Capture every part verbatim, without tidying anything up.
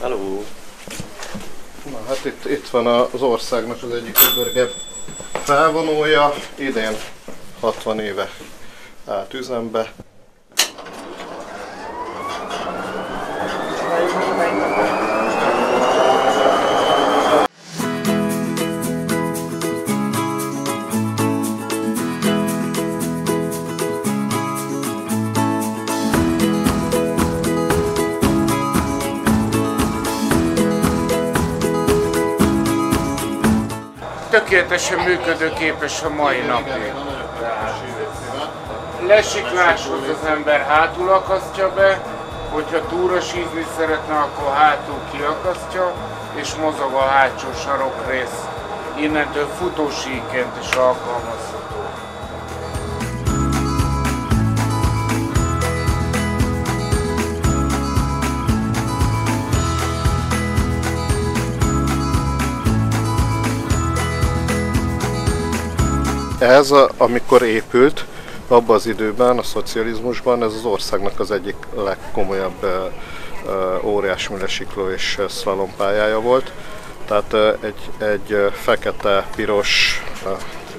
Hello. Na hát itt, itt van az országnak az egyik legörgebb felvonója, idén hatvan éve állt üzembe. Tökéletesen működőképes a mai napig. Lesikláshoz az ember hátul akasztja be, hogyha túra sízni szeretne, akkor hátul kiakasztja, és mozog a hátsó sarokrész. Innentől futósíkként is alkalmazható. Ez, amikor épült, abban az időben, a szocializmusban, ez az országnak az egyik legkomolyabb óriásmű lesikló és szlalompályája volt. Tehát egy, egy fekete-piros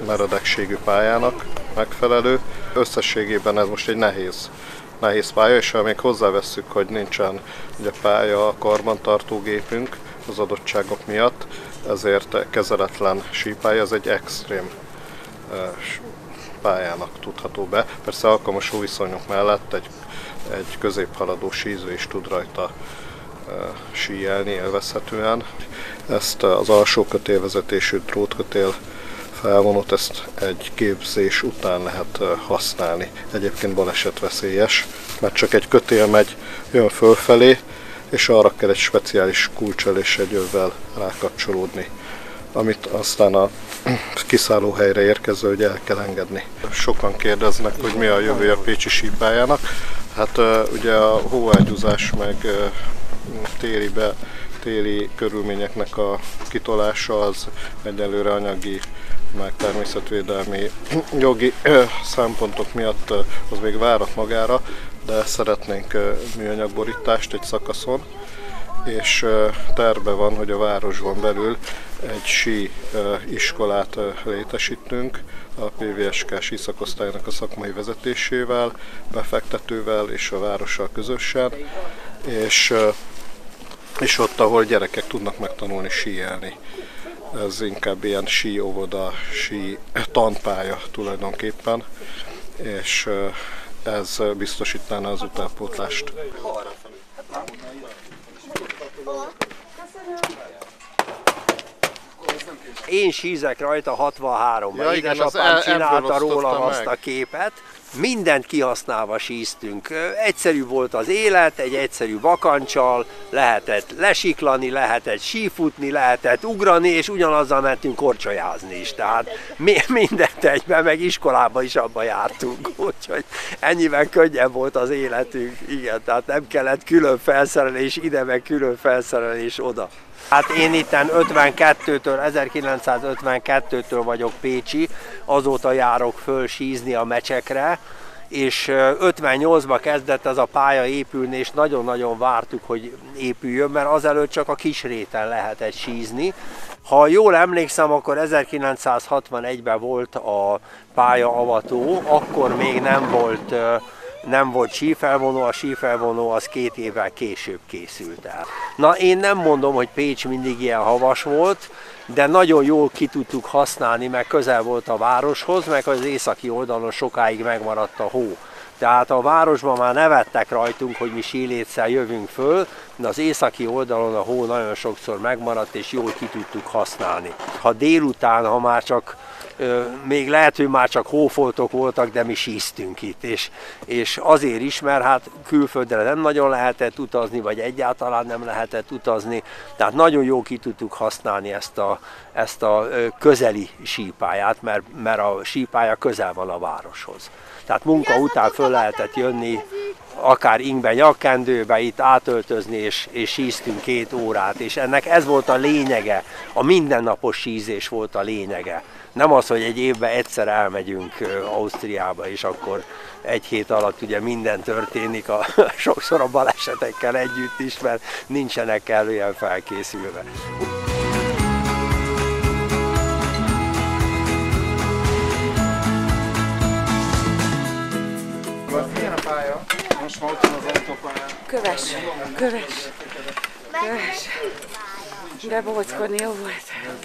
meredekségű pályának megfelelő. Összességében ez most egy nehéz, nehéz pálya, és ha még hozzávesszük, hogy nincsen ugye, pálya a karbantartógépünk az adottságok miatt, ezért kezeletlen sípálya, ez egy extrém pályának tudható be. Persze alkalmas viszonyok mellett egy, egy középhaladó síző is tud rajta e, síjelni élvezhetően. Ezt az alsó kötélvezetésű drótkötél felvonót ezt egy képzés után lehet használni. Egyébként balesetveszélyes, mert csak egy kötél megy, jön fölfelé, és arra kell egy speciális kulccsal és egy övvel rákapcsolódni, amit aztán a kiszállóhelyre érkező, hogy el kell engedni. Sokan kérdeznek, hogy mi a jövője a pécsi sípályának. Hát ugye a hóágyúzás meg téri, be, téri körülményeknek a kitolása az egyelőre anyagi, meg természetvédelmi jogi szempontok miatt az még várat magára, de szeretnénk műanyagborítást egy szakaszon, és terve van, hogy a városban belül egy sí iskolát létesítünk a pé vé es ká sí szakosztálynak a szakmai vezetésével, befektetővel és a várossal közösen, és, és ott, ahol gyerekek tudnak megtanulni síelni. Ez inkább ilyen sí óvoda, sí tanpálya tulajdonképpen, és ez biztosítaná az utánpótlást. Én sízek rajta hatvanháromban, ja, édesapám csinálta rólam azt a képet. Mindent kihasználva síztünk. Egyszerű volt az élet, egy egyszerű vakancsal, lehetett lesiklani, lehetett sífutni, lehetett ugrani, és ugyanazzal mentünk korcsolyázni is. Tehát mi, mindent egyben, meg iskolába is abba jártunk, úgyhogy ennyiben könnyen volt az életünk. Igen, tehát nem kellett külön felszerelés ide, meg külön felszerelés oda. Hát én itten ezerkilencszázötvenkettőtől vagyok pécsi, azóta járok föl sízni a Mecsekre, és ötvennyolcban kezdett ez a pálya épülni, és nagyon-nagyon vártuk, hogy épüljön, mert azelőtt csak a Kisréten lehetett sízni. Ha jól emlékszem, akkor ezerkilencszázhatvanegyben volt a pályaavató, akkor még nem volt... Nem volt sífelvonó, a sífelvonó az két évvel később készült el. Na, én nem mondom, hogy Pécs mindig ilyen havas volt, de nagyon jól ki tudtuk használni, mert közel volt a városhoz, meg az északi oldalon sokáig megmaradt a hó. Tehát a városban már nevettek rajtunk, hogy mi síléccel jövünk föl, de az északi oldalon a hó nagyon sokszor megmaradt, és jól ki tudtuk használni. Ha délután, ha már csak még lehet, hogy már csak hófoltok voltak, de mi síztünk itt, és, és azért is, mert hát külföldre nem nagyon lehetett utazni, vagy egyáltalán nem lehetett utazni, tehát nagyon jól ki tudtuk használni ezt a, ezt a közeli sípályát, mert, mert a sípálya közel van a városhoz. Tehát munka után föl lehetett jönni, akár ingbe, nyakkendőbe, itt átöltözni, és, és síztünk két órát, és ennek ez volt a lényege, a mindennapos sízés volt a lényege. Nem az, hogy egy évben egyszer elmegyünk Ausztriába, és akkor egy hét alatt ugye minden történik, a, sokszor a balesetekkel együtt is, mert nincsenek kellően felkészülve. Milyen a pálya? Most már ott van az autópályán. Köves, köves, köves. De bóckodni jó volt.